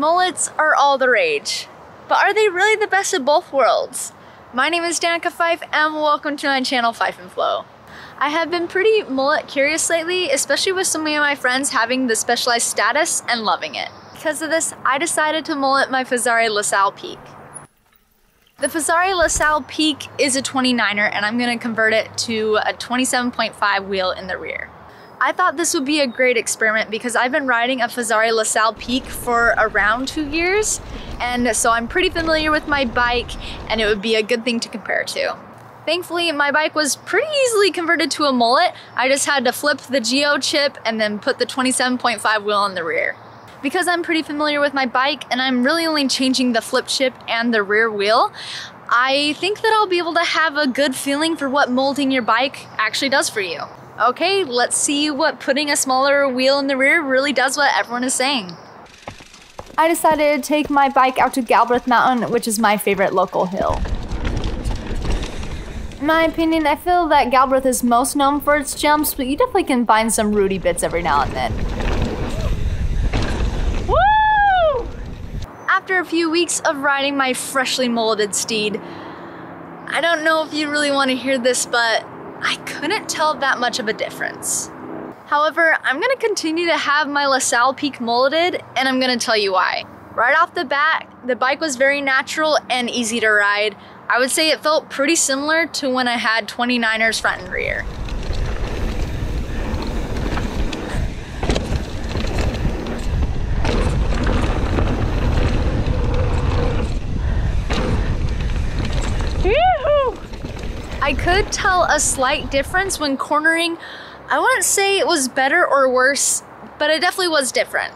Mullets are all the rage, but are they really the best of both worlds? My name is Danica Fife and welcome to my channel Fife and Flow. I have been pretty mullet curious lately, especially with so many of my friends having the specialized status and loving it. Because of this, I decided to mullet my Fezzari La Sal Peak. The Fezzari La Sal Peak is a 29er and I'm going to convert it to a 27.5 wheel in the rear. I thought this would be a great experiment because I've been riding a Fezzari La Sal Peak for around 2 years, and so I'm pretty familiar with my bike and it would be a good thing to compare to. Thankfully, my bike was pretty easily converted to a mullet. I just had to flip the Geo chip and then put the 27.5 wheel on the rear. Because I'm pretty familiar with my bike and I'm really only changing the flip chip and the rear wheel, I think that I'll be able to have a good feeling for what molding your bike actually does for you. Okay, let's see what putting a smaller wheel in the rear really does what everyone is saying. I decided to take my bike out to Galbraith Mountain, which is my favorite local hill. In my opinion, I feel that Galbraith is most known for its jumps, but you definitely can find some rooty bits every now and then. Woo! After a few weeks of riding my freshly mulleted steed, I don't know if you really want to hear this, but I couldn't tell that much of a difference. However, I'm going to continue to have my La Sal Peak mulleted, and I'm going to tell you why. Right off the bat, the bike was very natural and easy to ride. I would say it felt pretty similar to when I had 29ers front and rear. I could tell a slight difference when cornering. I wouldn't say it was better or worse, but it definitely was different.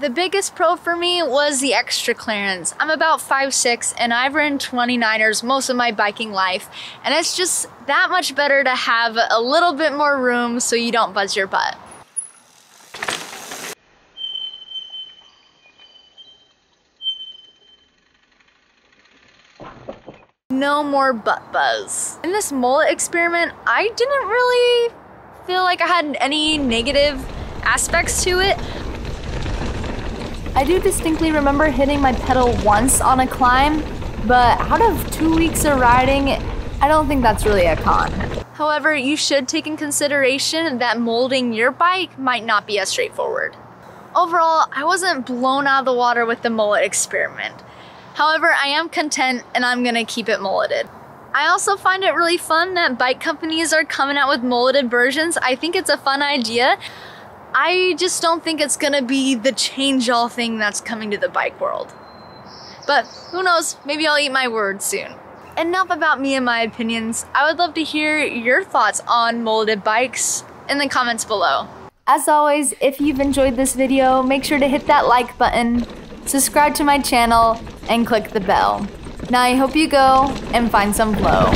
The biggest pro for me was the extra clearance. I'm about 5'6" and I've ridden 29ers most of my biking life, and it's just that much better to have a little bit more room so you don't buzz your butt. No more butt buzz. In this mullet experiment, I didn't really feel like I had any negative aspects to it. I do distinctly remember hitting my pedal once on a climb, but out of 2 weeks of riding, I don't think that's really a con. However, you should take in consideration that molding your bike might not be as straightforward. Overall, I wasn't blown out of the water with the mullet experiment. However, I am content and I'm gonna keep it mulleted. I also find it really fun that bike companies are coming out with mulleted versions. I think it's a fun idea. I just don't think it's gonna be the change-all thing that's coming to the bike world. But who knows, maybe I'll eat my words soon. Enough about me and my opinions. I would love to hear your thoughts on mulleted bikes in the comments below. As always, if you've enjoyed this video, make sure to hit that like button, subscribe to my channel, and click the bell. Now I hope you go and find some flow.